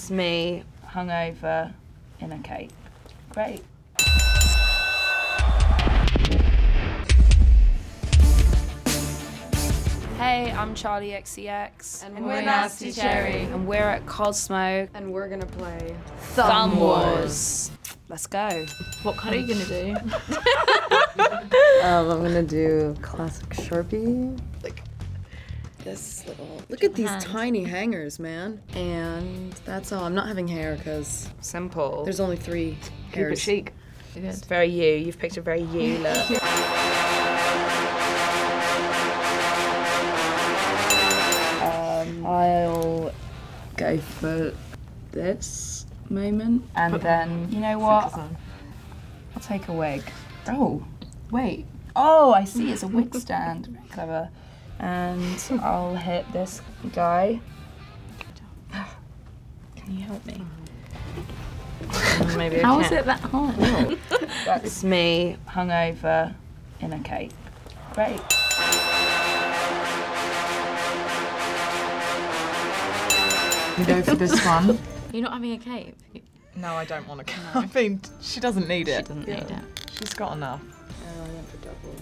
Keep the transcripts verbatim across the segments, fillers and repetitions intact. That's me hungover in a cape. Great. Hey, I'm Charli X C X. And, and we're, we're Nasty Cherry. And we're at Cosmo. And we're gonna play Thumb Wars. Let's go. What kind are you gonna do? um, I'm gonna do classic Sharpie. Like this little. Look at these tiny hangers, man. And that's all. I'm not having hair because. Simple. There's only three hairs. Keep it chic. It's very you. You've picked a very you look. I'll go for this moment. And then, you know what? I'll take a wig. Oh, wait. Oh, I see, it's a wig stand. Very clever. And I'll hit this guy. Can you help me? Maybe How is it that hard? Oh. That's me hungover in a cape. Great. You go for this one. You're not having a cape? No, I don't want a cape. No. I mean, she doesn't need it. She doesn't yeah. need it. She's got enough. Oh, I went for double.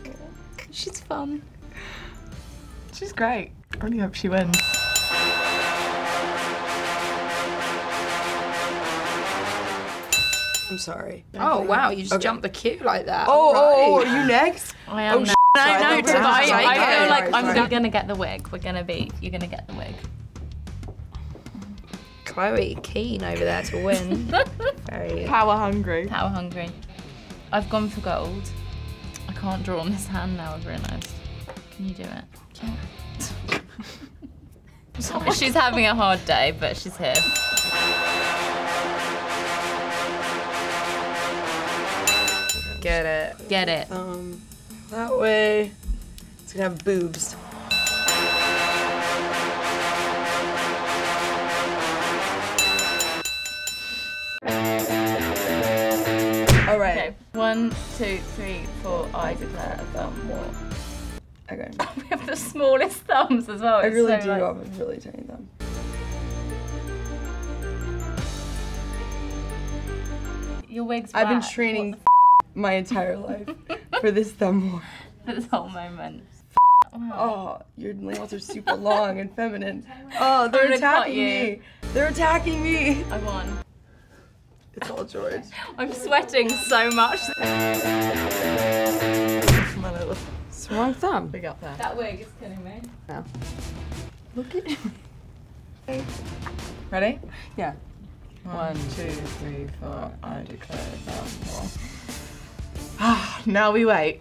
Okay. She's fun. She's great. I really hope she wins. I'm sorry. Oh, okay. Wow, you just okay. jumped the queue like that. Oh, right. oh, are you next? I am oh, next. No, no, I, I, feel like sorry, I'm sorry. Not going to get the wig. We're going to be, you're going to get the wig. Chloe keen over there to win. Very power hungry. Power hungry. I've gone for gold. I can't draw on this hand now, I've realised. Can you do it? Yeah. Sorry, she's having a hard day, but she's here. Get it. Get it. Um, that way. It's gonna have boobs. One, two, three, four, I declare a thumb war. Okay. We have the smallest thumbs as well. I really so do like... have a really tiny thumb. Your wig's I've whack. been training f my entire life for this thumb war. For this whole moment. Wow. Oh, your nails are super long and feminine. Oh, they're attacking me. They're attacking me. I won. It's all George. I'm sweating so much. My little wrong thumb. Big up there. That wig is killing me. No. Look at me. Ready? Yeah. One, two, three, four. I declare that more. Ah, now we wait.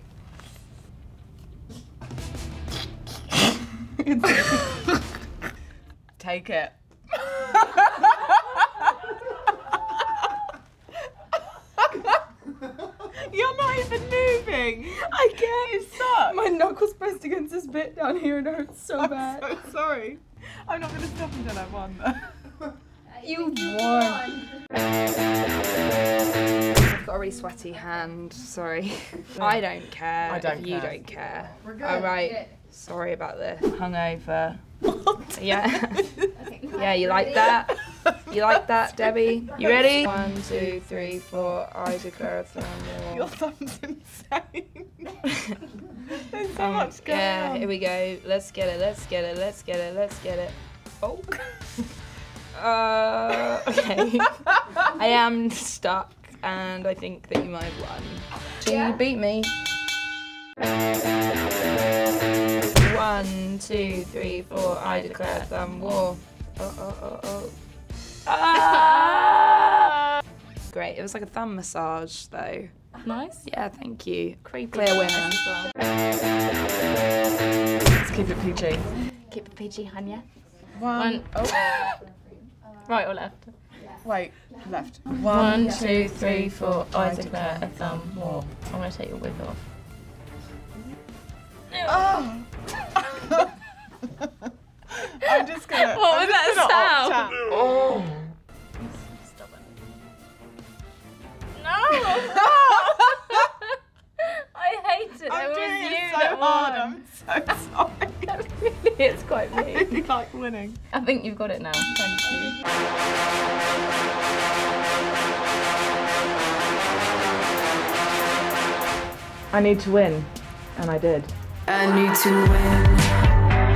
Take it. You're not even moving. I can't. It sucks. My knuckles pressed against this bit down here and it hurts so I'm bad. I'm so sorry. I'm not going to stop until I won, though. You won. I've got a really sweaty hand. Sorry. I don't care. I don't if care. You don't care. We're good. All right. Good. Sorry about this. Hungover. What? Yeah. Okay, yeah, you like that? You like that, Debbie? You ready? One, two, three, four. I declare a thumb war. Your thumb's insane. There's so um, much going yeah, on. Yeah, here we go. Let's get it. Let's get it. Let's get it. Let's get it. Oh. uh. Okay. I am stuck, and I think that you might have won. She yeah. beat me. One, two, three, four. I declare a thumb war. Oh, oh, oh, oh. Ah! Great, it was like a thumb massage though. Nice. Yeah, thank you. Creepy. Clear winner. Let's keep it P G. Keep it P G, Hanya. One. One. Oh. Right or left? Wait, left. One, One two, three, four. I declare a thumb war. I'm going to take your wig off. Oh! I'm just going to. What was that sound? Oh! It's quite mean. I really like winning. I think you've got it now. Thank you. I need to win, and I did. I need to win.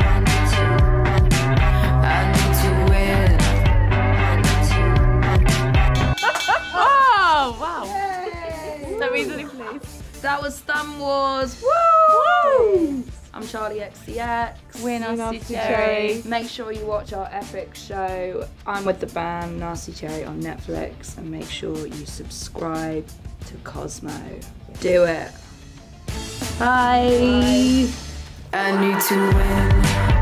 I need to win. I need to win. I need to win. Oh, wow. Yay. So easily placed. That was Thumb Wars. Woo! Woo! I'm Charli X C X. We're Nasty, Nasty Cherry. Cherry. Make sure you watch our epic show, I'm with the band, Nasty Cherry, on Netflix. And make sure you subscribe to Cosmo. Do it. Bye. Bye. I need to win.